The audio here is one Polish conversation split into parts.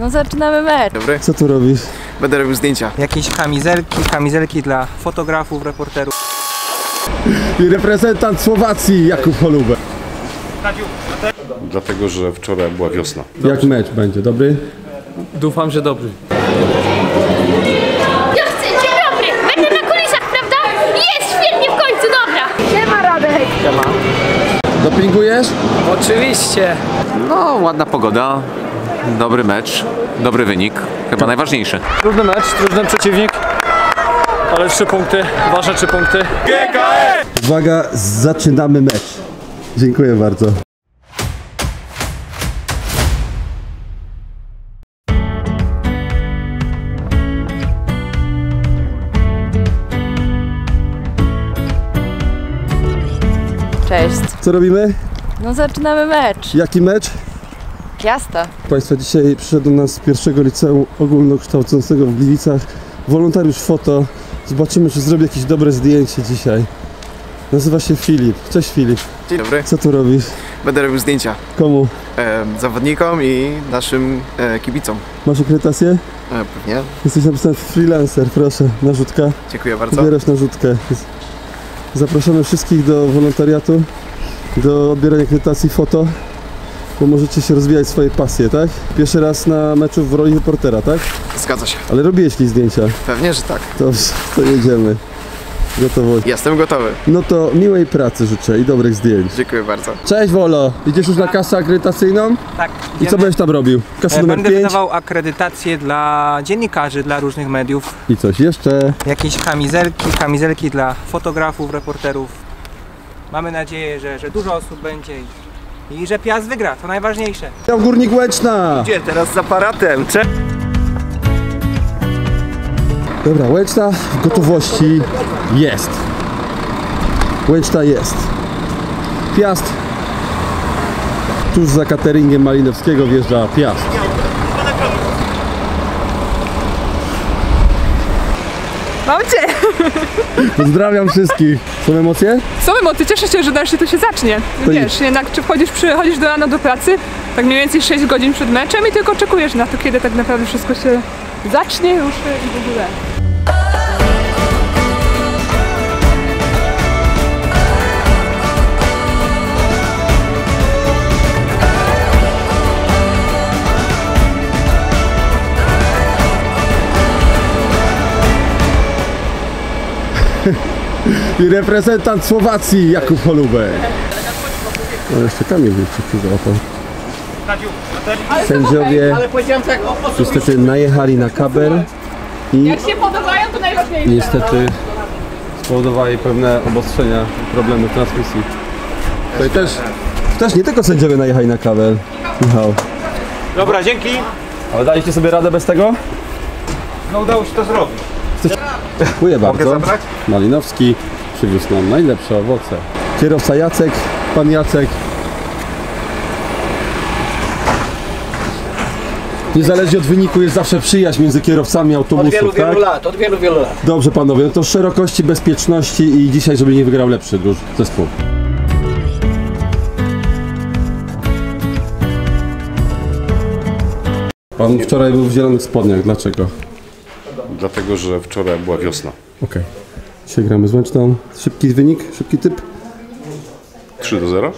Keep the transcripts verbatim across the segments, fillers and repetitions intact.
No zaczynamy mecz. Dobry. Co tu robisz? Będę robił zdjęcia. Jakieś kamizelki, kamizelki dla fotografów, reporterów. I reprezentant Słowacji Jakub Holubek. Dlatego, że wczoraj była wiosna. Dobry. Jak mecz będzie? Dobry? Dufam, że dobry. Ja chcę, dzień dobry! Będę na kulisach, prawda? Jest świetnie w końcu, dobra! Siema Radek! Siema. Dopingujesz? Oczywiście. No, ładna pogoda. Dobry mecz, dobry wynik, chyba najważniejszy. Trudny mecz, trudny przeciwnik, ale trzy punkty, ważne trzy punkty. G K S! Uwaga, zaczynamy mecz. Dziękuję bardzo. Cześć. Co robimy? No zaczynamy mecz. Jaki mecz? Piasta. Państwa, dzisiaj przyszedł do nas z pierwszego liceum ogólnokształcącego w Gliwicach wolontariusz foto. Zobaczymy, czy zrobi jakieś dobre zdjęcie dzisiaj. Nazywa się Filip. Cześć Filip. Dzień dobry. Co tu robisz? Będę robił zdjęcia. Komu? E, zawodnikom i naszym e, kibicom. Masz akredytację? E, pewnie. Jesteś napisany freelancer, proszę. Narzutka. Dziękuję bardzo. Zbierasz narzutkę. Zapraszamy wszystkich do wolontariatu, do odbierania akredytacji foto. Bo możecie się rozwijać swoje pasje, tak? Pierwszy raz na meczu w roli reportera, tak? Zgadza się. Ale robiłeś li zdjęcia? Pewnie, że tak. Dobrze, to jedziemy. Gotowość. Jestem gotowy. No to miłej pracy życzę i dobrych zdjęć. Dziękuję bardzo. Cześć Wolo, idziesz już na kasę akredytacyjną? Tak. I co będziesz tam robił? Kasa e, numer pięć? Będę wydawał akredytację dla dziennikarzy, dla różnych mediów. I coś jeszcze? Jakieś kamizelki, kamizelki dla fotografów, reporterów. Mamy nadzieję, że, że dużo osób będzie. I że Piast wygra, to najważniejsze. Ja w Górnik Łęczna! Idzie teraz z aparatem, cze... Dobra, Łęczna w gotowości jest. Łęczna jest. Piast. Tuż za cateringiem Malinowskiego wjeżdża Piast. Mam cię! Pozdrawiam wszystkich. Są emocje? Są emocje. Cieszę się, że dalej to się zacznie. To Wiesz, nic. jednak czy wchodzisz, przychodzisz do rana do pracy, tak mniej więcej sześć godzin przed meczem i tylko oczekujesz na to, kiedy tak naprawdę wszystko się zacznie, ruszy i w ogóle. I reprezentant Słowacji Jakub Holubek. No jeszcze Kamil Wilczek się załapał. Sędziowie niestety najechali na kabel i jak się podobają, to najważniejsze. Niestety spowodowali pewne obostrzenia, problemy transmisji. Tutaj też, też nie tylko sędziowie najechali na kabel. Michał. Dobra, dzięki. Ale daliście sobie radę bez tego? No udało się to zrobić. Dziękuję bardzo. Malinowski przywiózł nam najlepsze owoce. Kierowca Jacek, pan Jacek. Niezależnie od wyniku jest zawsze przyjaźń między kierowcami autobusów, tak? Od wielu, wielu lat, od wielu, wielu lat. Dobrze panowie, no to szerokości, bezpieczności i dzisiaj, żeby nie wygrał lepszy zespół. Pan wczoraj był w zielonych spodniach, dlaczego? Dlatego, że wczoraj była wiosna. Okej. Okay. Dzisiaj gramy z Łęczną. Szybki wynik, szybki typ. trzy do zera.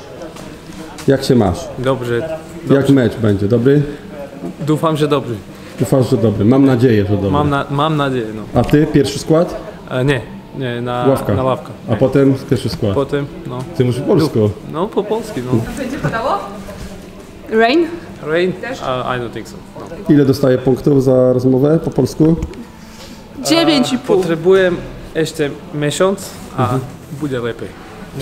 Jak się masz? Dobrze. Dobrze. Jak mecz będzie? Dobry? Dufam, że dobry. Dufasz, że dobry. Mam nadzieję, że dobry. Mam, na, mam nadzieję, no. A ty? Pierwszy skład? E, nie. Nie, na ławkę. Na ławkę. A potem pierwszy skład? Potem, no. Ty musisz po polsku. No, po polsku, no. Co będzie padało? Rain? Rain? Uh, I don't think so. No. Ile dostaję punktów za rozmowę po polsku? dziewięć i pół. Potrzebuję jeszcze miesiąc, a mhm. będzie lepiej.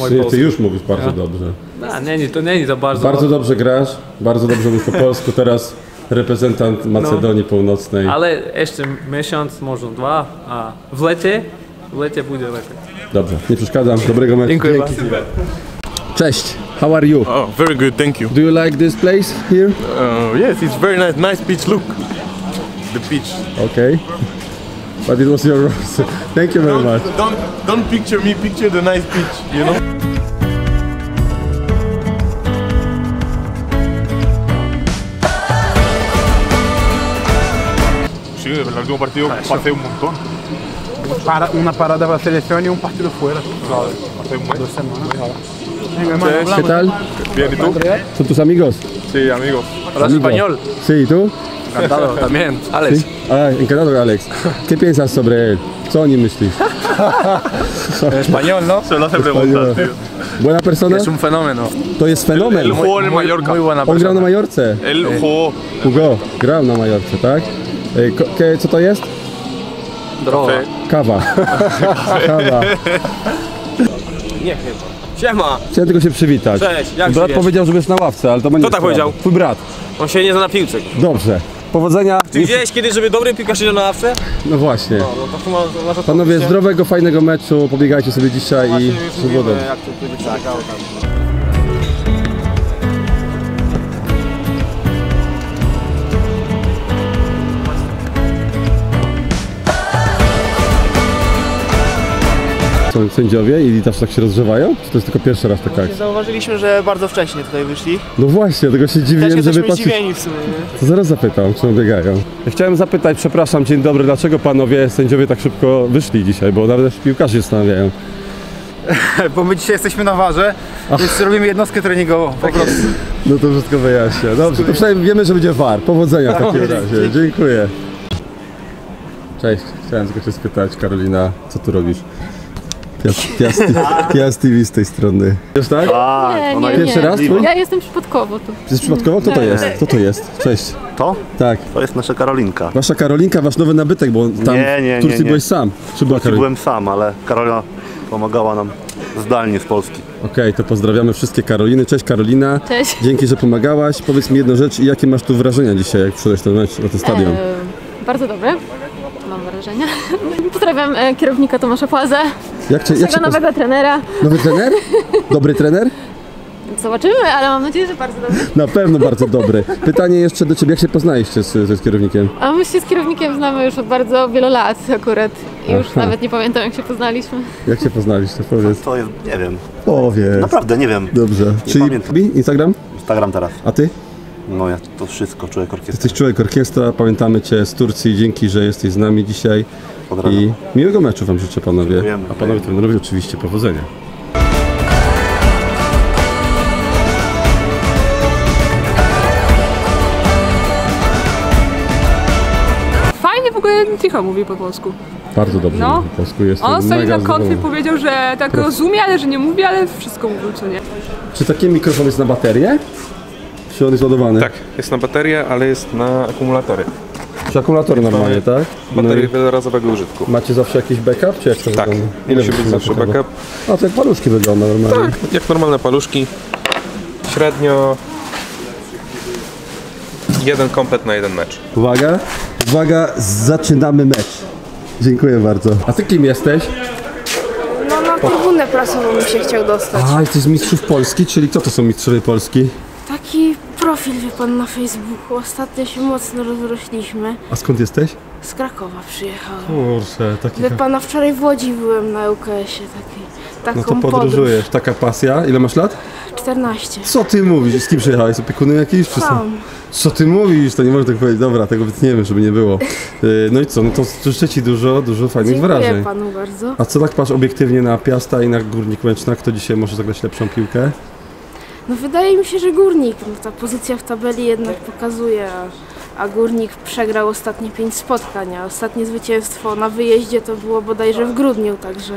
Ty, ty już mówisz bardzo ja? dobrze. A, nie, nie, to nie, nie to bardzo. Bardzo dobrze, dobrze grasz, bardzo dobrze mówisz po polsku. Teraz reprezentant Macedonii no, Północnej. Ale jeszcze miesiąc, może dwa, a w lecie, w lecie będzie lepiej. Dobrze, nie przeszkadzam. Dobrego meczu. Dziękuję bardzo. Cześć, how are you? Oh, very good, thank you. Do you like this place here? Uh, yes, it's very nice, nice beach look. The beach. Okay. But it was your rose. Thank you very much. Don't, don't, don't picture me, picture the nice beach, you know? partido, de verdad, el último partido pasé un montón. Para, una parada para la selección y un partido fuera. Claro, pasé un buen. Dos semanas. Entonces, ¿qué tal? Bien, ¿y tú? ¿Son tus amigos? Sí, amigos. ¿Hablas español? Sí, ¿y tú? Encantado, también. Alex. ¿Sí? Ah, encantado, Alex. ¿Qué piensas sobre él? ¿Son y myślisz? En español, ¿no? Se lo hace preguntas, tío. ¿Buena persona? Es un fenómeno. To jest fenomen. Él jugó en el Mallorca. Muy buena persona. ¿On grał na Majorce? Él jugó. Jugó, grał na Majorce, tak? Co to jest? Droga. Kawa. Kawa. Nie chyba. Siema! Chciałem tylko się przywitać. Cześć, jak brat powiedział, że byś na ławce, ale to będzie... Kto tak powiedział? Twój brat. On się nie zna na piłce. Dobrze. Powodzenia. Ty widziałeś kiedyś, żeby dobry piłkarz siedział na ławce? No właśnie. No, no to ma, masz Panowie, się... zdrowego, fajnego meczu. Pobiegajcie sobie dzisiaj no i przygodę. Jak to będzie przebiegało tam. Są sędziowie i też tak się rozgrzewają? Czy to jest tylko pierwszy raz taka akcja? Zauważyliśmy, że bardzo wcześnie tutaj wyszli. No właśnie, tego się dziwiłem, że wypatrzyli. Zdziwieni w sumie. To zaraz zapytam, czy biegają. Ja chciałem zapytać, przepraszam, dzień dobry, dlaczego panowie sędziowie tak szybko wyszli dzisiaj, bo nawet piłkarze się zastanawiają. Bo my dzisiaj jesteśmy na warze, więc robimy jednostkę treningową po prostu. No to wszystko wyjaśnia. Dobrze, to przynajmniej wiemy, że będzie war. Powodzenia w takim razie. Dziękuję. Cześć, chciałem tylko się spytać, Karolina, co tu robisz? Piast T V z tej strony. Wiesz tak? Nie, nie, Pierwszy nie. raz? Tu? Ja jestem przypadkowo tu. Jest przypadkowo? Kto to jest? Kto to jest? Cześć. To? Tak. To jest nasza Karolinka. Wasza Karolinka, wasz nowy nabytek, bo tam nie, nie, w Turcji nie, nie. byłeś sam. Czy była Karolina? Byłem sam, ale Karolina pomagała nam zdalnie z Polski. Okej, okay, to pozdrawiamy wszystkie Karoliny. Cześć Karolina. Cześć. Dzięki, że pomagałaś. Powiedz mi jedną rzecz i jakie masz tu wrażenia dzisiaj, jak przyszedłeś na ten, ten stadion? Eee, bardzo dobre. Mam wrażenie. Pozdrawiam e, kierownika Tomasza Płazę. Jak cię, jak nowego poz... trenera. Nowy trener? Dobry trener? Zobaczymy, ale mam nadzieję, że bardzo dobry. Na pewno bardzo dobry. Pytanie jeszcze do ciebie, jak się poznaliście z, z kierownikiem? A my się z kierownikiem znamy już od bardzo wielu lat akurat. I już Aha. nawet nie pamiętam, jak się poznaliśmy. Jak się poznaliście? Powiedz. To jest, nie wiem. Powiedz. Naprawdę nie wiem. Dobrze. Nie Czyli pamiętam. Instagram? Instagram teraz. A ty? No ja to wszystko, człowiek orkiestra. Jesteś człowiek orkiestra, pamiętamy cię z Turcji, dzięki, że jesteś z nami dzisiaj. I miłego meczu wam życzę panowie, dziękujemy. A panowie trenerowi oczywiście powodzenia. Fajnie w ogóle cicho mówi po polsku. Bardzo dobrze no. mówi po polsku. Jestem On sobie na konfie powiedział, że tak Pro... rozumie, ale że nie mówi, ale wszystko mówił, co nie. Czy taki mikrofon jest na baterię? Czy on jest ładowany? Tak, jest na baterię, ale jest na akumulatory. Czy akumulatory normalnie, tak? Baterie no wielorazowego użytku. Macie zawsze jakiś backup, czy jak to tak, wygląda? Tak, musi być zawsze backup. backup. A to jak paluszki wygląda normalnie? Tak, jak normalne paluszki. Średnio jeden komplet na jeden mecz. Uwaga, uwaga, zaczynamy mecz. Dziękuję bardzo. A ty kim jesteś? No na trybunę prasową bym się chciał dostać. A, jesteś z mistrzów Polski, czyli kto to są mistrzowie Polski? Taki profil, wie pan, na Facebooku. Ostatnio się mocno rozrośliśmy. A skąd jesteś? Z Krakowa przyjechałem. Kurczę, taki... Wie pana, wczoraj w Łodzi byłem na U K S-ie. No to podróżujesz. Podróż. Taka pasja. Ile masz lat? czternaście. Co ty mówisz? Z kim przyjechałeś? Z opiekunem jakiś? Czy sam? Co ty mówisz? To nie można tak powiedzieć. Dobra, tego wytniemy, żeby nie było. No i co? No to życzę ci dużo, dużo fajnych Dziękuję wrażeń. Dziękuję panu bardzo. A co tak patrz obiektywnie na Piasta i na Górnik Łęczna? Kto dzisiaj może zagrać lepszą piłkę? No wydaje mi się, że Górnik, no ta pozycja w tabeli jednak pokazuje, a Górnik przegrał ostatnie pięć spotkań, a ostatnie zwycięstwo na wyjeździe to było bodajże w grudniu, także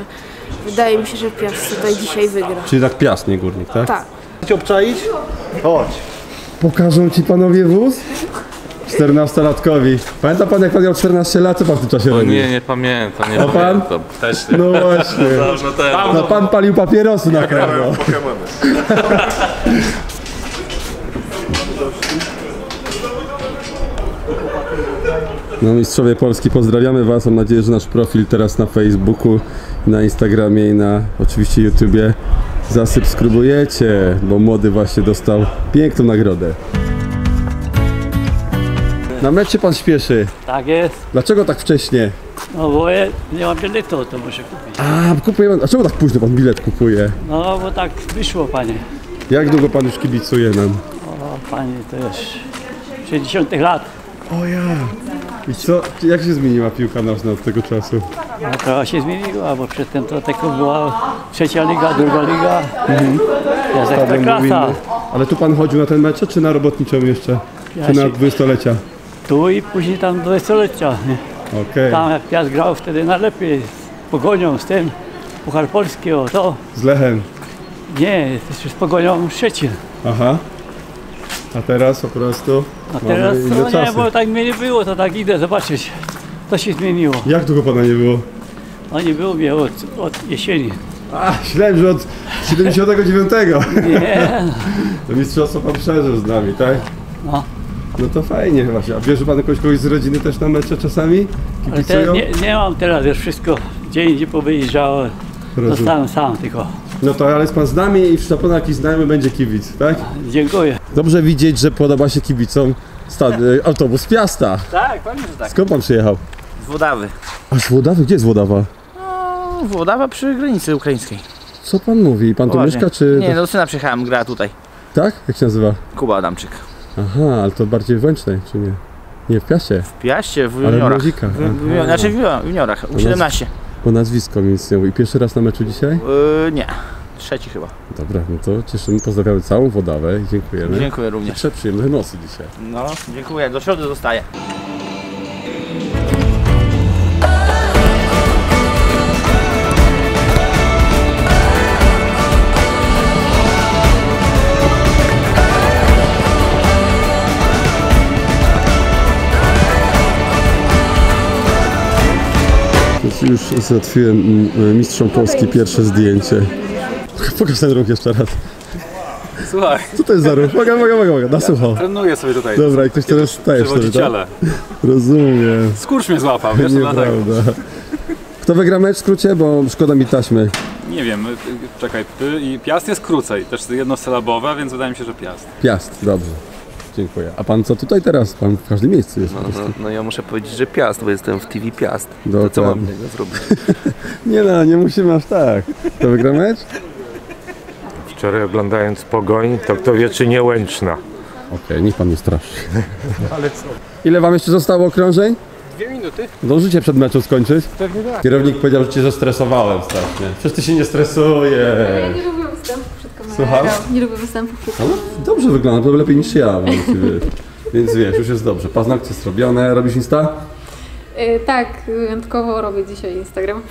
wydaje mi się, że Piast tutaj dzisiaj wygra. Czyli tak Piast, nie Górnik, tak? Tak. Chcecie obczaić? Chodź. Pokażą ci panowie wóz? czternastolatkowi. Pamięta pan, jak pan miał czternaście lat, co pan w tym czasie robił? Nie, nie pamiętam, nie A pan? pamiętam. Też nie. No właśnie. No pan palił papierosy na pewno. No mistrzowie Polski, pozdrawiamy was. Mam nadzieję, że nasz profil teraz na Facebooku, na Instagramie i na oczywiście YouTubie zasubskrybujecie, bo młody właśnie dostał piękną nagrodę. Na mecz się pan śpieszy. Tak jest. Dlaczego tak wcześnie? No bo ja nie mam biletu, to muszę kupić. A, kupuję. A czemu tak późno pan bilet kupuje? No bo tak wyszło, panie. Jak długo pan już kibicuje nam? O, panie, to już sześćdziesiąt lat. O ja. I co, jak się zmieniła piłka nożna od tego czasu? No to się zmieniła, bo przedtem to tylko była trzecia liga, druga liga, mhm. jest Ekstraklasa. Ale tu pan chodził na ten mecze, czy na robotniczą jeszcze? Ja czy się... na dwudziestolecia? Tu i później tam dwudziestolecia. Okay. Tam jak Piast grał wtedy najlepiej z Pogonią, z tym, Puchar Polski, o to. Z Lechem? Nie, z Pogonią Szczecin. Aha. A teraz po prostu. A teraz no nie, bo tak mnie nie było, to tak idę zobaczyć, co się zmieniło. Jak długo pana nie było? No nie było mnie od, od jesieni. A, myślałem, że od siedemdziesiątego dziewiątego. Nie. To mistrzostwo pan przeżył z nami, tak? No. No to fajnie właśnie. A bierze pan kogoś, kogoś z rodziny też na mecze czasami? Ale teraz nie, nie mam teraz już wszystko. Gdzie indziej powyjeżdżało. Zostałem sam tylko. No to ale jest pan z nami i na pewno jakiś znajomy będzie kibic, tak? Dziękuję. Dobrze widzieć, że podoba się kibicom stad autobus Piasta. Tak, pewnie, że tak. Skąd pan przyjechał? Z Włodawy. A z Włodawy? Gdzie jest Włodawa? No, Włodawa przy granicy ukraińskiej. Co pan mówi? Pan tu Uważnie. mieszka czy... Nie, do syna przyjechałem, gra tutaj. Tak? Jak się nazywa? Kuba Adamczyk. Aha, ale to bardziej w Łęcznej, czy nie? Nie, w Piaście. W Piaście, w juniorach. W, w, znaczy w juniorach, u siedemnaście. Bo nazwisko mi nic nie mówi. Pierwszy raz na meczu dzisiaj? Yy, nie. Trzeci chyba. Dobra, no to cieszymy. Pozdrawiamy całą Włodawę i dziękujemy. Dziękuję również. Trzeba przyjemne nocy dzisiaj. No, dziękuję. Do środy zostaję. Już załatwiłem mistrzom Polski pierwsze zdjęcie. Pokaż ten ruch jeszcze raz. Słuchaj. Co to jest za ruch? Mogę, mogę, mogę, mogę. Na sucho. Trenuję sobie tutaj. Dobra, i ktoś teraz staje wtedy, tak? Rozumiem. Skurcz mnie złapał, wiesz, nieprawda. Kto wygra mecz w skrócie? Bo szkoda mi taśmy. Nie wiem, czekaj. Piast jest krócej, też jednosylabowa, więc wydaje mi się, że Piast. Piast, dobrze. Dziękuję. A pan co tutaj teraz? Pan w każdym miejscu jest. No, no, no ja muszę powiedzieć, że Piast, bo jestem w T V Piast. Dokładnie. To co mam innego zrobić? Nie no, nie musimy aż tak. To wygra mecz? Wczoraj oglądając Pogoń, to kto wie, czy nie Łęczna. Okej, okay, niech pan nie straszy. Ale co? Ile wam jeszcze zostało okrążeń? Dwie minuty. Zdążycie przed meczem skończyć? Pewnie tak. Kierownik powiedział, że cię zestresowałem strasznie. Przecież ty się nie stresujesz. Słucham? Nie lubię występów. No, dobrze wygląda, to lepiej niż ja. Więc wiesz, już jest dobrze. Paznokcie zrobione. Robisz Insta? Yy, tak, wyjątkowo robię dzisiaj Instagram.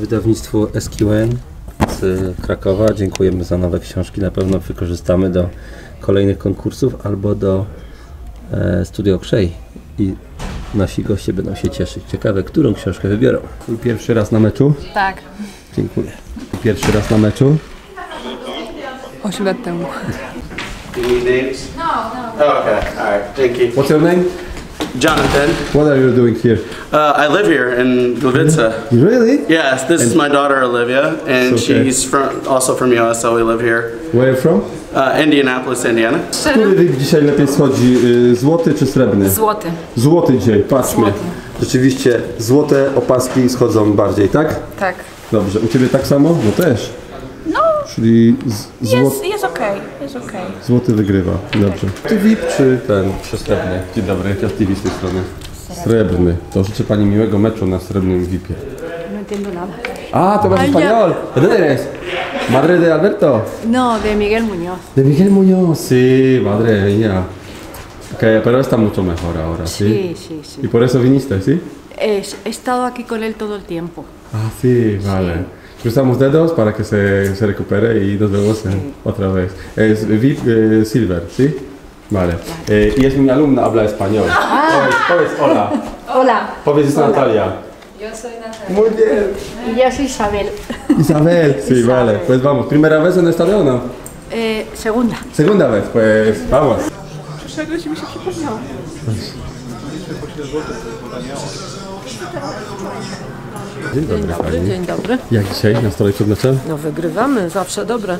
Wydawnictwu S Q N z Krakowa. Dziękujemy za nowe książki. Na pewno wykorzystamy do kolejnych konkursów albo do e, Studio Krzej. I nasi goście będą się cieszyć. Ciekawe, którą książkę wybiorą. Pierwszy raz na meczu? Tak. Dziękuję. Pierwszy raz na meczu? osiem lat temu. Do you need names? No, no. Oh, okay, all right, thank you. What's your name? Jonathan. What are you doing here? Uh, I live here in Gliwice. Really? Yes, this and is my daughter Olivia, and okay. she's from, also from U S, so we live here. Where are you from? Uh, Indianapolis, Indiana. Który dzisiaj lepiej schodzi, złoty czy srebrny? Złoty. Złoty dzisiaj, patrzmy. Złoty. Rzeczywiście złote opaski schodzą bardziej, tak? Tak. Dobrze, u ciebie tak samo? No też. Czyli jest, jest okej, jest okej. Złoty wygrywa, dobrze. Ty V I P czy ten? Srebrny. Dzień dobry, Piast T V z tej strony. Srebrny. To życzę pani miłego meczu na srebrnym V I P ie. No entiendo nada. A, to masz español. ¿Dónde eres? Madre de Alberto? No, de Miguel Muñoz. De Miguel Muñoz, sí, madre mía. Okay, pero está mucho mejor ahora, ¿sí? Sí, sí, sí. ¿Y por eso viniste, sí? He estado aquí con él todo el tiempo. Ah, sí, vale. Cruzamos dedos para que se, se recupere y nos vemos sí. otra vez. Es V I P eh, Silver, ¿sí? Vale. Eh, y es mi alumna, habla español. Ah. Powiedz, powiedz hola. Hola. Powiedz hola. Natalia. Yo soy Natalia. Muy bien. Y yo soy Isabel. Isabel, sí, Isabel. Vale. Pues vamos. ¿Primera vez en el estadio o no? Eh, segunda. Segunda vez, pues vamos. Przyszedłeś i mi się przypomniało. Dzień dobry, dzień dobry, dzień dobry. Jak dzisiaj na stole przed meczem? No wygrywamy, zawsze dobre.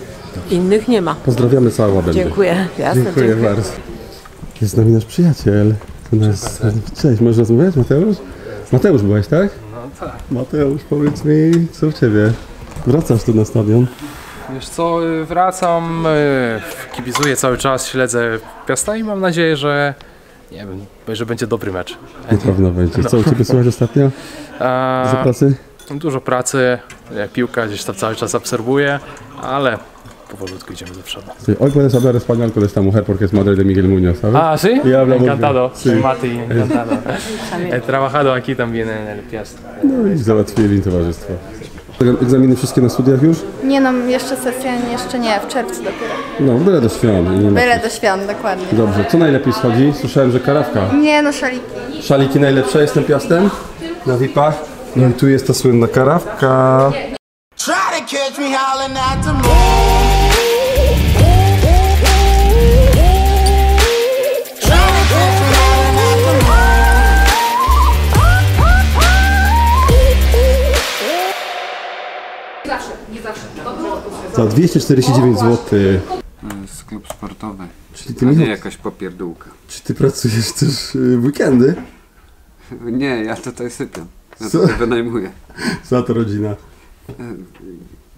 Innych nie ma. Pozdrawiamy całą Łabędę. Dziękuję, jasne. Dziękuję, dziękuję bardzo. Jest z nami nasz przyjaciel. Nas... Cześć, możesz rozmawiać, Mateusz? Mateusz byłeś, tak? No tak. Mateusz, powiedz mi, co u ciebie? Wracasz tu na stadion? Wiesz co, wracam, kibicuję cały czas, śledzę Piasta i mam nadzieję, że Nie wiem, że będzie dobry mecz. Na pewno będzie. Co u Ciebie słychać ostatnio? Dużo pracy? Dużo pracy, jak piłka gdzieś tam cały czas obserwuję, ale powolutku idziemy do przodu. Hoy puedes hablar español con esta mujer porque es madre de Miguel Muñoz, ¿sabes? Ah, sí. Encantado. Sí. Mati, encantado. He trabajado aquí también en el Piast. No i załatwili towarzystwo. Egzaminy wszystkie na studiach już? Nie no, jeszcze sesja jeszcze nie, w czerwcu dopiero. No, byle do świąt. Nie byle do świąt, dokładnie. Dobrze, co najlepiej schodzi? Słyszałem, że karawka. Nie no, szaliki. Szaliki najlepsze, jestem Piastem na V I P-ach. No i tu jest ta słynna karawka. Za dwieście czterdzieści dziewięć złotych. To jest klub sportowy, czyli ty a nie jakaś popierdółka. Czy ty pracujesz też w weekendy? Nie, ja tutaj sypiam. Ja tutaj wynajmuję. Za to rodzina?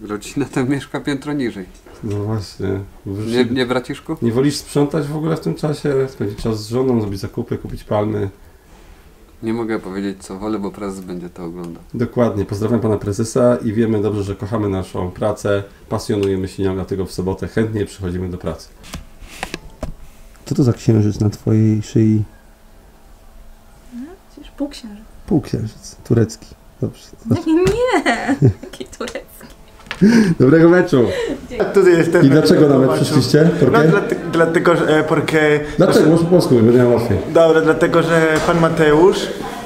Rodzina tam mieszka piętro niżej. No właśnie. Nie, nie braciszku? Nie wolisz sprzątać w ogóle w tym czasie? Spędzić czas z żoną, zrobić zakupy, kupić palmy? Nie mogę powiedzieć co wolę, bo prezes będzie to oglądał. Dokładnie, pozdrawiam pana prezesa i wiemy dobrze, że kochamy naszą pracę, pasjonujemy się nią, dlatego w sobotę chętnie przychodzimy do pracy. Co to za księżyc na twojej szyi? No, przecież półksiężyc. Półksiężyc, turecki. Dobrze. Nie, nie, taki turecki. Dobrego meczu! Jestem. I dlaczego nawet przyszliście? No, dlatego, że... Porque... Dlaczego? Może po polsku, będę miał łatwiej. Dobra, dlatego, że pan Mateusz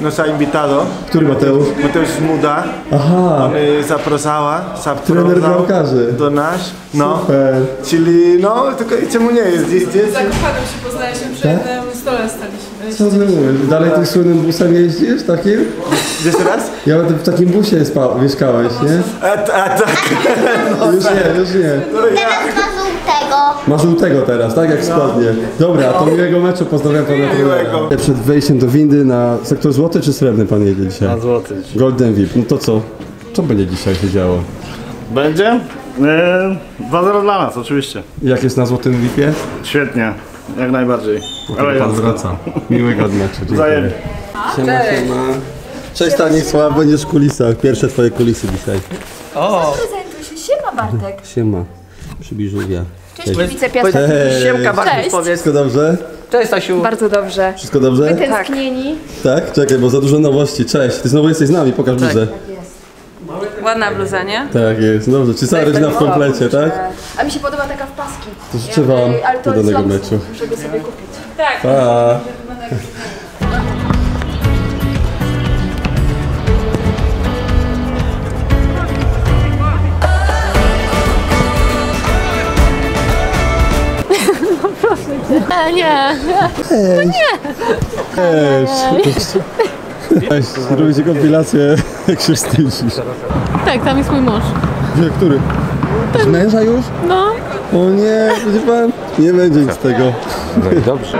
nos ha invitado. Który Mateusz? Mateusz z Muda. Aha! Zaprosała, zaprosała... Trener bramkarzy. Do nas. No. Super. Czyli, no, tylko czemu nie jest? Zakochanym się poznaliśmy, przy jednym stole staliśmy. Co ty mówisz? Dalej tym słynnym busem jeździsz, takim? Jeszcze raz? Ja w takim busie mieszkałeś, nie? A tak. Już nie, już nie. Teraz ma żółtego. Ma żółtego teraz, tak jak spodnie. Dobra, to miłego meczu, pozdrawiam pana trenera. Przed wejściem do windy na sektor złoty czy srebrny pan jedzie dzisiaj? Na złoty. Golden V I P. No to co? Co będzie dzisiaj się działo? Będzie? dwa zero dla nas oczywiście. Jak jest na złotym V I P-ie? Świetnie, jak najbardziej. Ale pan wraca. Miłego meczu. Wzajemnie. Cześć. Cześć Stanisław, będziesz w kulisach. Pierwsze twoje kulisy dzisiaj. O! Siema Bartek. Siema. Przybliżuję. Cześć Gliwice, Piast Gliwice. Siemka Bartek, powiedz. Wszystko dobrze? Cześć Asiu. Bardzo dobrze. Wszystko dobrze? Wytęsknieni. Tak? Czekaj, bo za dużo nowości. Cześć. Ty znowu jesteś z nami, pokaż bluzę. Ładna bluza, nie? Tak jest, dobrze. Czy cała rodzina w komplecie, tak? A mi się podoba taka w paski. To życzę wam udanego meczu. Żeby sobie kupić. Tak. Pa. A nie, to nie! Cześć! Cześć, zrobicie kompilację, jak się wstydzisz. Tak, tam jest mój mąż. Gdzie, który? Masz męża już? No. O nie, widzi pan? Nie będzie nic z tego. No dobrze.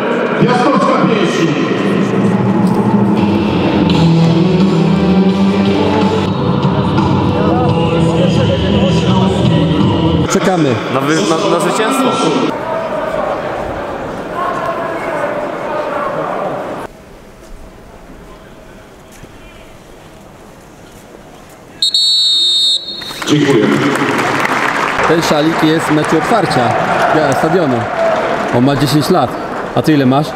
Czekamy. Na, wy, na, na zwycięstwo. Dziękuję. Ten szalik jest w meczu otwarcia stadionu. On ma dziesięć lat. A ty ile masz?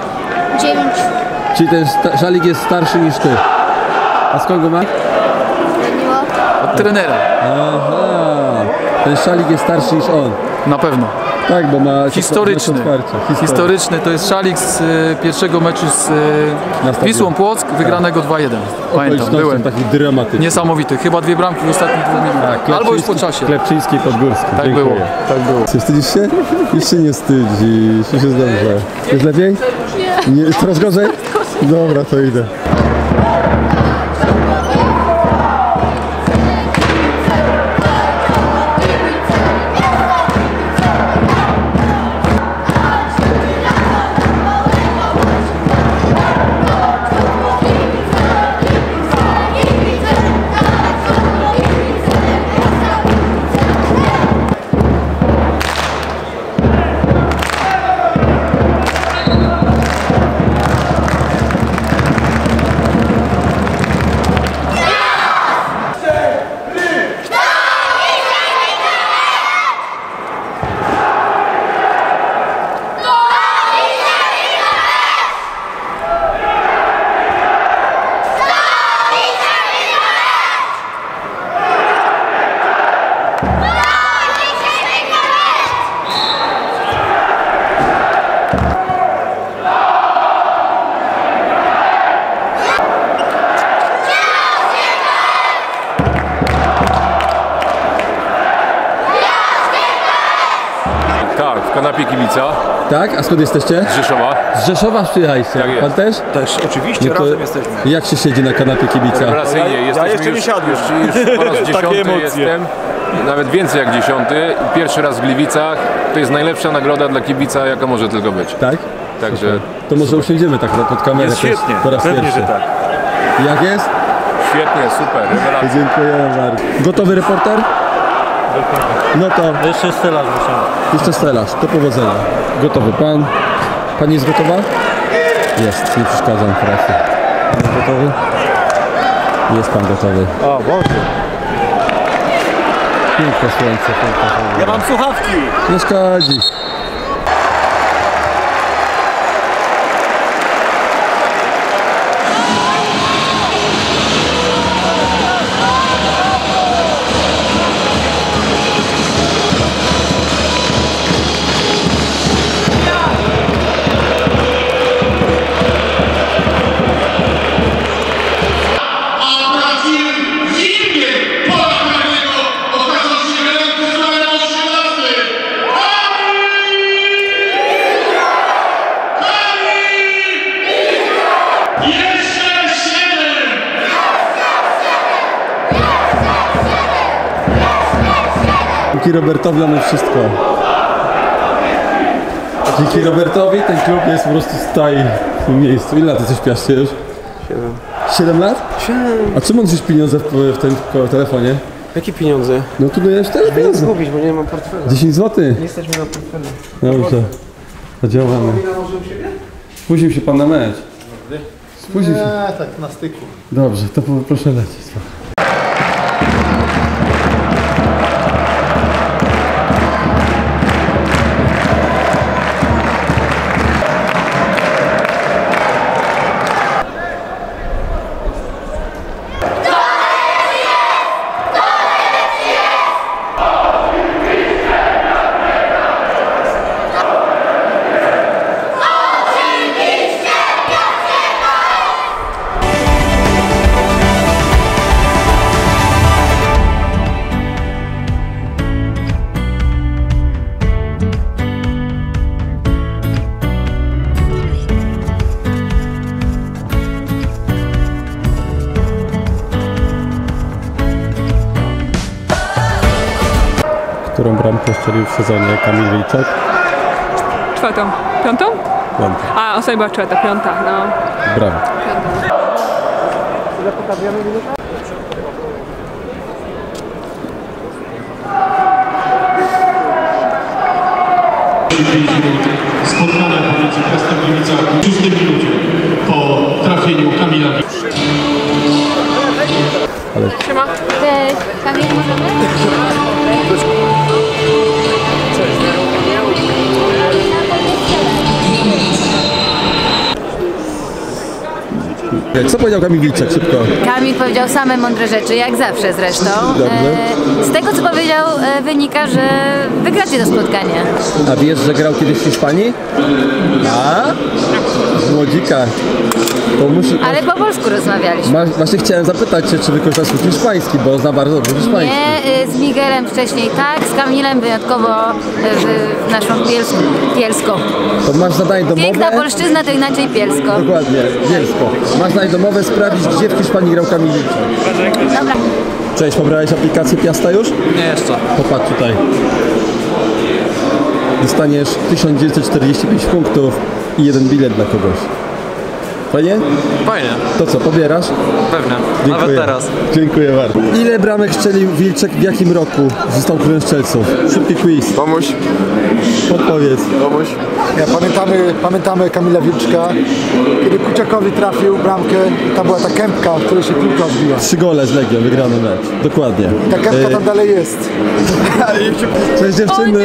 dziewięć. Czyli ten szalik jest starszy niż ty. A skąd go masz? Od trenera. Aha. Ten szalik jest starszy niż on. Na pewno. Tak, bo ma historyczny. Historyczny. Historyczny to jest szalik z y, pierwszego meczu z y, Wisłą Płock, wygranego tak. dwa jeden. Pamiętam, byłem. Taki dramatyczny. Niesamowity. Chyba dwie bramki w ostatnich dwóch minutach. Albo już po czasie. Klepczyński i Podgórski. Tak dziękuję. Było. Tak było. Wstydzisz się? Jeszcze nie wstydzisz. Już jest dobrze. Jest lepiej? Nie. Jest coraz gorzej? Dobra, to idę. sklepie kibica. Tak? A skąd jesteście? Z Rzeszowa. Z Rzeszowa przyjechaliście. Tak jest. Pan też? Też, oczywiście, no razem jesteśmy. Jak się siedzi na kanapie kibica? Relacyjnie. Ja, ja jeszcze nie siadłem. Już, już po raz dziesiąty jestem. Nawet więcej jak dziesiąty. Pierwszy raz w Gliwicach. To jest najlepsza nagroda dla kibica, jaka może tylko być. Tak? Także... Super. To może super. Usiądziemy tak pod kamerę. Jest świetnie. Po raz Pewnie, pierwszy. Że tak. Jak jest? Świetnie, super. Rewelacja. Dziękujemy bardzo. Gotowy reporter? No to... Jeszcze stelaż musimy. Jeszcze stelaż, do powodzenia. Gotowy pan. Pani jest gotowa? Jest, nie przeszkadzam teraz. Pan jest gotowy? Jest pan gotowy. O Boże. Piękne słońce. Ja mam słuchawki. Nie szkodzi. Dzięki Robertowi mamy wszystko. Dzięki Robertowi ten klub jest po prostu stoi w tym miejscu. Ile lat jesteś w Piaście już? Siedem. Siedem lat? Siedem. A czym odżysz pieniądze w, w tym telefonie? Jakie pieniądze? No tu dajesz też pieniądze. Zgubić, bo nie mam portfela. dziesięć złotych? Nie jesteśmy na portfelu. Dobrze. Zadziałamy. Spóźnił się pan na mecz. Spóźnił się. Nie, tak na styku. Dobrze, to proszę lecieć. Którą bramkę strzelił w sezonie Kamil Wilczek? Czwartą. Piątą? Piątą. A, ostatnia była czwarta, piąta, no. Brawo. Ile pokazujemy minuta? Spotkane pomiędzy Piastem Gliwicami w szóstej minucie po trafieniu Kamila. Ale... Siema. Cześć. Kamil, możemy? Co powiedział Kamil Wilczek? Szybko. Kamil powiedział same mądre rzeczy, jak zawsze zresztą. E, z tego, co powiedział, e, wynika, że wygracie to spotkanie. A wiesz, że grał kiedyś w Hiszpanii? A? Z Młodzika. To musi... Ale po polsku rozmawialiśmy. Ma, właśnie chciałem zapytać cię, czy wykorzystasz hiszpański, bo zna bardzo dobrze hiszpański. Nie, z Miguelem wcześniej tak, z Kamilem wyjątkowo w naszą Bielsko. To masz zadanie domowe... Piękna polszczyzna to inaczej Bielsko. Dokładnie, Bielsko. Masz zadanie domowe sprawdzić, gdzie w Hiszpanii grał Kamil Wilczek. Dobra. Cześć, pobrałeś aplikację Piasta już? Nie, jeszcze. Popatrz tutaj. Dostaniesz tysiąc dziewięćset czterdzieści pięć punktów i jeden bilet dla kogoś. Fajnie? Fajnie. To co, pobierasz? Pewnie. Dziękuję. Nawet teraz. Dziękuję bardzo. Ile bramek strzelił Wilczek w jakim roku? Został królem strzelców. Szybki quiz. Pomóż. Podpowiedz. Pomóż. Ja, pamiętamy, pamiętamy Kamila Wilczka, kiedy Kuciakowi trafił bramkę, tam była ta kępka, w której się piłka odbiła. Trzy gole z Legią, wygrany mecz. Dokładnie. I ta kępka e... tam dalej jest. Cześć dziewczyny.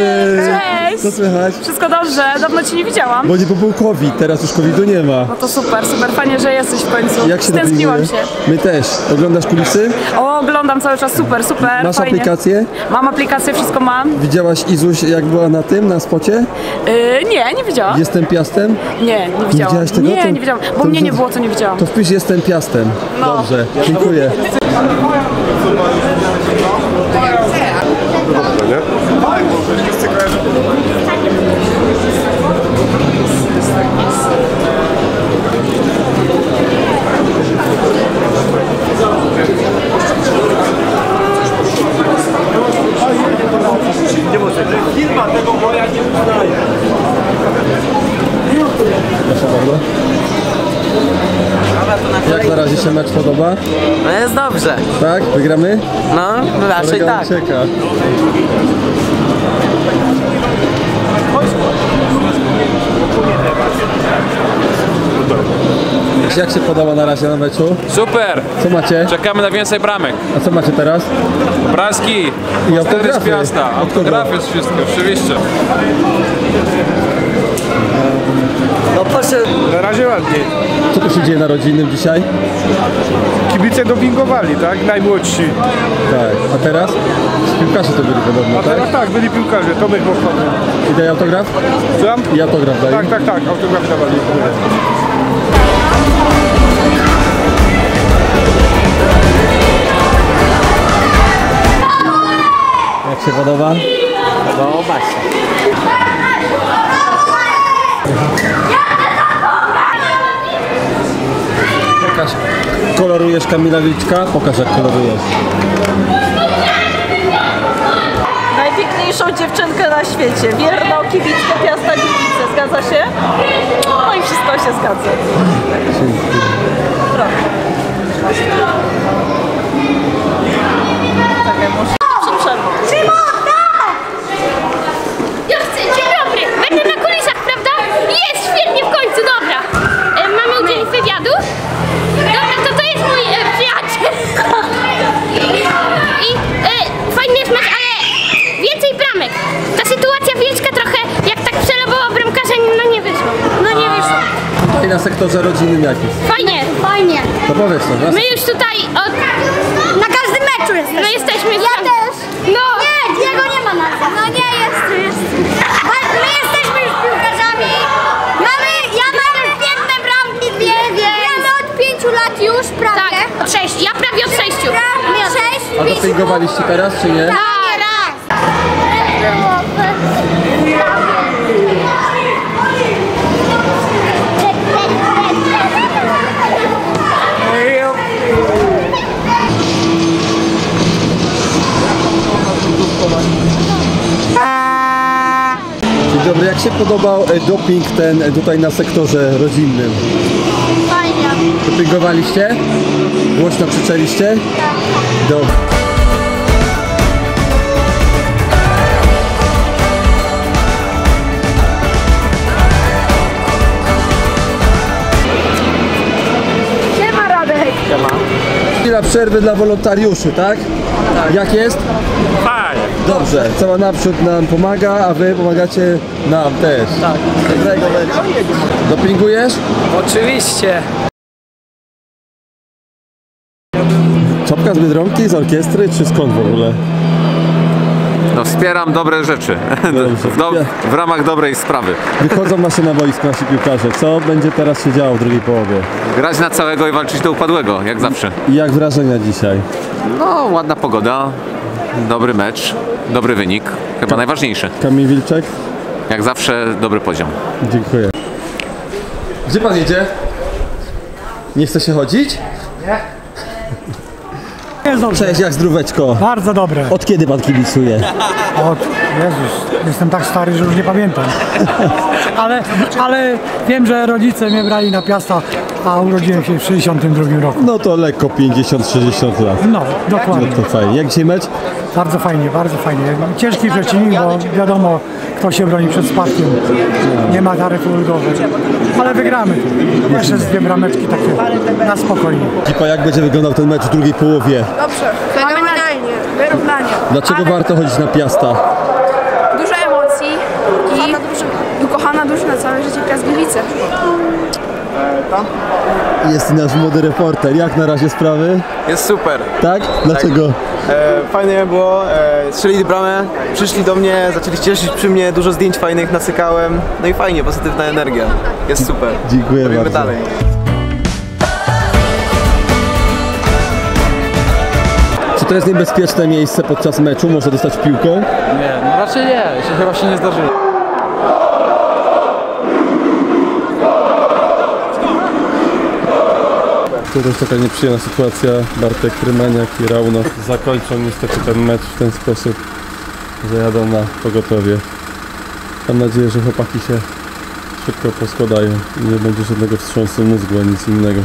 Cześć. Co słychać? Wszystko dobrze, dawno cię nie widziałam. Bo nie był COVID, teraz już covidu nie ma. No to super, super, fajnie, że jesteś w końcu. Jak się Stęskniłam się. My też. Oglądasz kulisy? O, oglądam cały czas, super, super. Masz fajnie. Aplikację? Mam aplikację, wszystko mam. Widziałaś Izuś, jak była na tym, na spocie? Yy, nie, nie. Nie widziałam. Jestem Piastem? Nie, nie widziałam. Nie, tego? nie, to, nie widziałam, bo to, mnie nie było, to nie widziałam. To wpisz jestem Piastem. No. Dobrze, dziękuję. ten mecz podoba? No jest dobrze. Tak? Wygramy? No, raczej tak. Czeka. Jak się podoba na razie na meczu? Super! Co macie? Czekamy na więcej bramek. A co macie teraz? Obrazki! I autografy z Piasta. Autografy z wszystkim, oczywiście. No proszę, na razie ładniej. Co tu się dzieje na rodzinnym dzisiaj? Kibice dopingowali, tak? Najmłodsi. Tak, a teraz? Piłkarze to byli podobno, a tak? Teraz tak, byli piłkarze, Tomek Mochwany. I daj autograf? Co? I autograf daj. Tak, tak, tak, autograf dawali. Jak się podoba? Podoba się. Pokaż, kolorujesz Kamila Wilczka? Pokaż, jak kolorujesz. Najpiękniejszą dziewczynkę na świecie, wierną kibickę Piasta Gliwice, zgadza się? No i wszystko się zgadza. Czekaj, muszę... Na sektorze rodzinnym jakim? Fajnie, fajnie. To powiedz to. My już tutaj od... Na każdym meczu jesteśmy. No jesteśmy. Ja tam... też. No. Nie, Diego nie ma na to. No nie jest, jest. My jesteśmy już piłkarzami. Mamy, ja mam piękne bramki, dwie, gramy od pięciu lat już prawie. Tak, od sześciu. Ja prawie od sześciu. Sześć. A dopingowaliście teraz, czy nie? Tak, raz. Dzień dobry, jak się podobał doping ten tutaj na sektorze rodzinnym? Fajnie. Dopingowaliście? Głośno krzyczeliście? Tak. Dobrze. Siema Radek. Siema. Chwila przerwy dla wolontariuszy, tak? Tak. Jak jest? Dobrze, cała naprzód nam pomaga, a wy pomagacie nam też. Tak. Dobrego meczu. Dopingujesz? Oczywiście. Czapka z Biedronki, z orkiestry, czy skąd w ogóle? No wspieram dobre rzeczy. Dobrze, w, do, w ramach dobrej sprawy. Wychodzą nasze na boisko, nasi piłkarze. Co będzie teraz się działo w drugiej połowie? Grać na całego i walczyć do upadłego, jak zawsze. I jak wrażenia dzisiaj? No, ładna pogoda. Dobry mecz, dobry wynik, chyba Ka najważniejszy. Kamil Wilczek? Jak zawsze dobry poziom. Dziękuję. Gdzie pan jedzie? Nie chce się chodzić? Nie. Jest dobrze. Cześć, jak zdróweczko? Bardzo dobre. Od kiedy pan kibicuje? Od... Jezus, jestem tak stary, że już nie pamiętam. ale, ale wiem, że rodzice mnie brali na Piasta, a urodziłem się w sześćdziesiątym drugim roku. No to lekko pięćdziesiąt sześćdziesiąt lat. No, dokładnie. No to fajnie. Jak dzisiaj mecz? Bardzo fajnie, bardzo fajnie. Ciężki przeciwnik, bo wiadomo, kto się broni przed spadkiem. Nie ma taryfy ulgowych. Ale wygramy. Jeszcze dwie brameczki takie na spokojnie. Kipa, jak będzie wyglądał ten mecz w drugiej połowie? Dobrze, fenomenalnie, wyrównanie. Dlaczego Ale... warto chodzić na Piasta? Dużo emocji i ukochana drużyna całe życie Piast Gliwice. Jest nasz młody reporter. Jak na razie sprawy? Jest super. Tak? Dlaczego? Tak. E, fajnie było. E, strzelili bramę, przyszli do mnie, zaczęli cieszyć przy mnie, dużo zdjęć fajnych nasykałem. No i fajnie, pozytywna energia. Jest super. Dziękuję Robimy bardzo. Dalej. Czy to jest niebezpieczne miejsce podczas meczu? Może dostać piłką? Nie, no raczej nie. Się chyba się nie zdarzyło. To też taka nieprzyjemna sytuacja, Bartek Rymaniak i Rauno zakończą niestety ten mecz w ten sposób, że jadą na pogotowie. Mam nadzieję, że chłopaki się szybko poskładają i nie będzie żadnego wstrząsu mózgu, nic innego.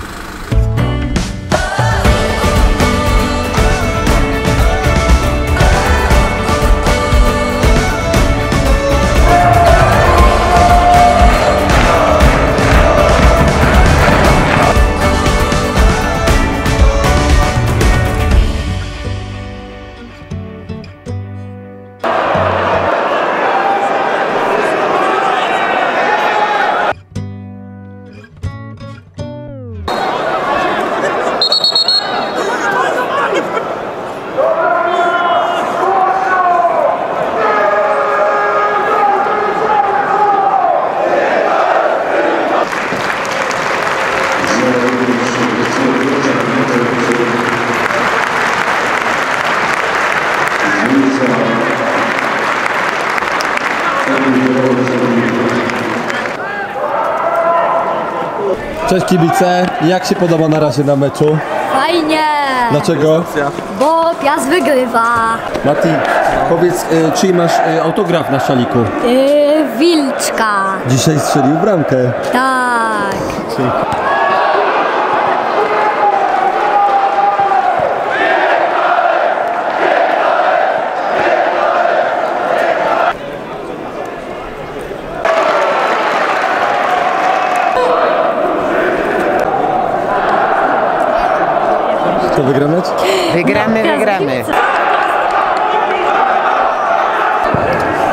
Cześć kibice, jak się podoba na razie na meczu? Fajnie! Dlaczego? Bo Piast wygrywa. Mati, powiedz, y, czyj masz y, autograf na szaliku? Yy, Wilczka. Dzisiaj strzelił bramkę. Tak. Czyli... To wygramy? Wygramy, wygramy.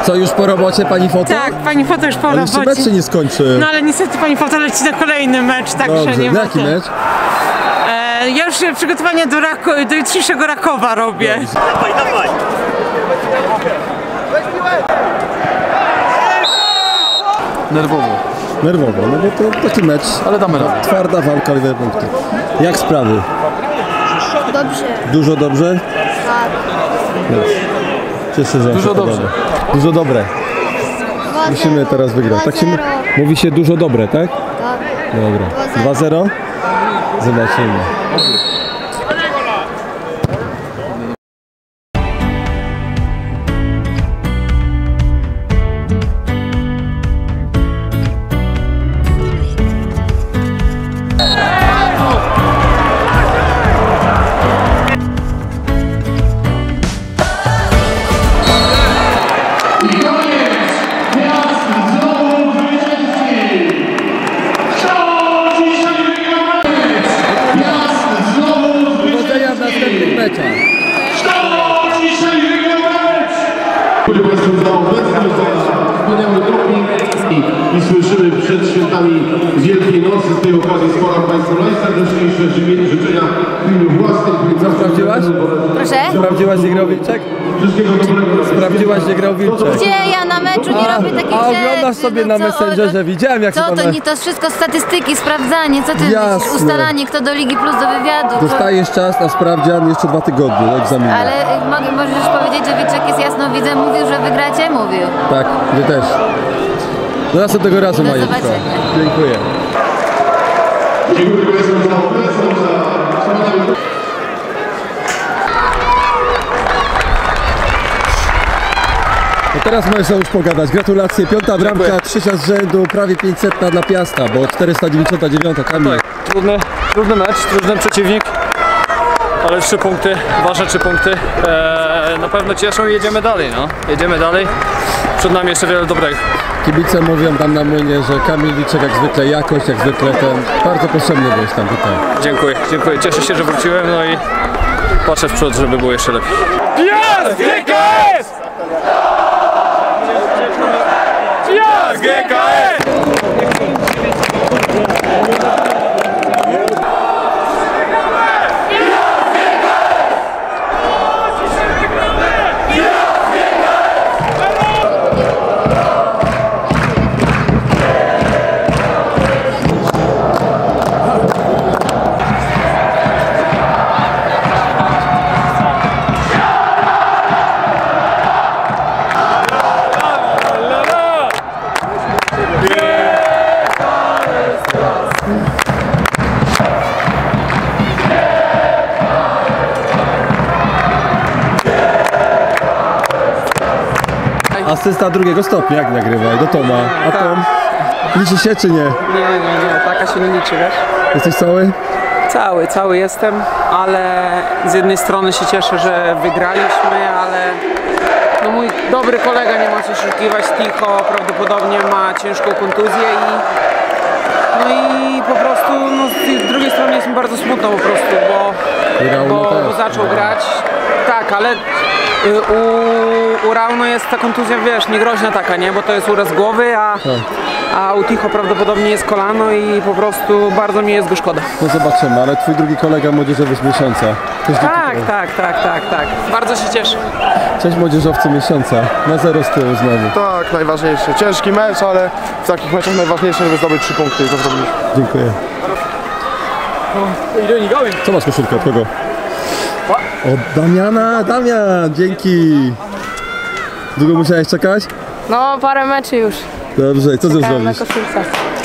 Co, już po robocie pani foto? Tak, pani foto już po ale robocie. Ale jeszcze mecz się nie skończy. No ale niestety pani foto leci na kolejny mecz, także dobrze, nie ma. Jaki mecz? E, ja już przygotowania do, Rako, do jutrzejszego Rakowa robię. Dawaj, dawaj. Nerwowo. Nerwowo, no bo to taki mecz. Ale damy radę. Twarda walka, dwie punkty. Jak sprawy? Dobrze. Dużo dobrze? Tak. Cieszę się, że dużo dobrze. Dużo dobre. Musimy teraz wygrać. Tak się mówi się dużo dobre, tak? Tak. Dobra. dwa zero? Zobaczymy. I słyszymy przed świętami Wielkiej Nocy, z tej okazji składam Państwu najserdeczniejsze życzenia w imieniu własnym. Sprawdziłaś? Proszę? Sprawdziłaś, gdzie grał Wilczek? Sprawdziłaś, gdzie grał Wilczek? Gdzie ja na meczu nie robię takich rzeczy? A oglądasz sobie na Messengerze, widziałem jak się to... Co to? Nie, to wszystko statystyki, sprawdzanie, co ty myślisz? Ustalanie, kto do Ligi Plus, do wywiadu. Dostajesz czas, a sprawdzian jeszcze dwa tygodnie do egzaminu. Ale możesz powiedzieć, że Wilczek jest jasnowidzem, mówił, że wygracie? Mówił. Tak, wy też. Do następnego razu, do Majetka. Dziękuję. Dziękuję za obecność. No teraz można już pogadać. Gratulacje. Piąta bramka, trzecia z rzędu, prawie pięćset dla Piasta, bo czterysta dziewięćdziesiąt dziewięć. Kamil. Tak, trudny, trudny mecz, trudny przeciwnik, ale trzy punkty, ważne trzy punkty. Eee, na pewno cieszą i jedziemy dalej, no. Jedziemy dalej. Przed nami jeszcze wiele dobrego. Kibice mówią tam na młynie, że Kamil Wilczek jak zwykle jakość, jak zwykle ten bardzo potrzebny był tam tutaj. Dziękuję, dziękuję. Cieszę się, że wróciłem, no i patrzę w przód, żeby było jeszcze lepiej. Piast G K S! Piast G K S! Asysta drugiego stopnia, jak nagrywaj, do Toma. A Tom, liczy się czy nie? Nie, nie, nie, taka się nie liczy, wiesz? Jesteś cały? Cały, cały jestem, ale z jednej strony się cieszę, że wygraliśmy, ale no mój dobry kolega, nie ma co oszukiwać, Ticho prawdopodobnie ma ciężką kontuzję i no i po prostu no, z drugiej strony jest mi bardzo smutno po prostu, bo, bo też zaczął grać, tak, ale y, u U Rauno jest ta kontuzja, wiesz, niegroźna taka, nie? Bo to jest uraz głowy, a, a u Ticho prawdopodobnie jest kolano i po prostu bardzo mi jest go szkoda. No zobaczymy, ale twój drugi kolega młodzieżowy z miesiąca. Też tak, tak, tak, tak, tak. Bardzo się cieszę. Cześć młodzieżowcy miesiąca. Na zero z tyłu znowu. Tak, najważniejsze. Ciężki mecz, ale w takich meczach najważniejsze, żeby zdobyć trzy punkty i to zrobić. Dziękuję. Co masz koszulkę? Od kogo? Od Damiana, Damian, dzięki. Długo musiałeś czekać? No, parę meczy już. Dobrze, co ty zrobisz?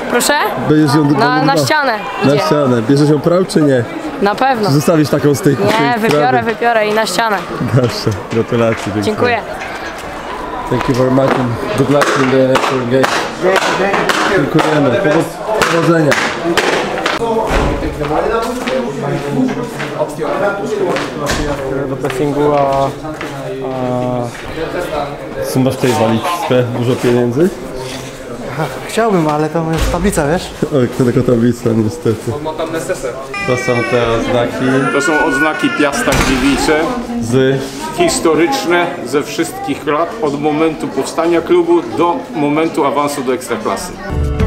Proszę? Będziesz ją na, na ścianę. Idzie. Na ścianę. Bierzesz ją prał czy nie? Na pewno. Czy zostawisz taką z tej Nie, tej wypiorę, prawie? wypiorę i na ścianę. Dobrze, gratulacje. Dziękuję. Dziękuję. Thank you very much and good luck in the game. Dziękujemy. Powodzenia. Do pressingu, a, a... są masz w tej walizce dużo pieniędzy? Chciałbym, ale to jest tablica, wiesz? Oj, tylko tablica, niestety. On ma tam nesesę. To są te oznaki. To są oznaki Piasta Gliwice. Z? Historyczne ze wszystkich lat, od momentu powstania klubu do momentu awansu do Ekstraklasy.